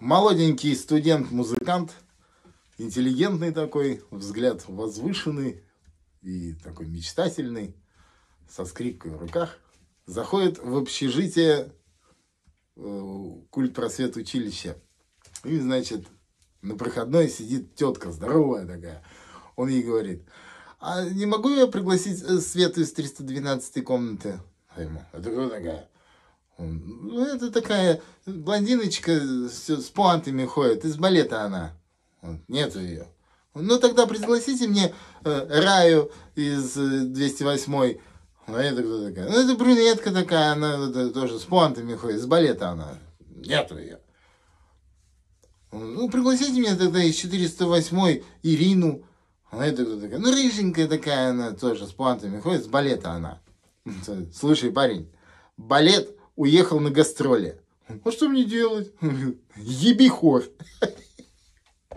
Молоденький студент-музыкант, интеллигентный такой, взгляд возвышенный и такой мечтательный, со скрипкой в руках, заходит в общежитие культпросвет училища. И, значит, на проходной сидит тетка, здоровая такая. Он ей говорит: а не могу я пригласить Свету из 312 комнаты? А ему: это кто такая? Он: ну, это такая блондиночка с пуантами ходит, из балета она. Он: нету ее. Он: ну тогда пригласите мне Раю из 208-й. А это кто такая? Ну это брюнетка такая, она тоже с пуантами ходит, из балета она. Нету ее. Он: ну пригласите меня тогда из 408-й Ирину. А это кто такая? Ну рыженькая такая, она тоже с пуантами ходит, с балета она. Слушай, парень, балет уехал на гастроли. А что мне делать? Еби хор.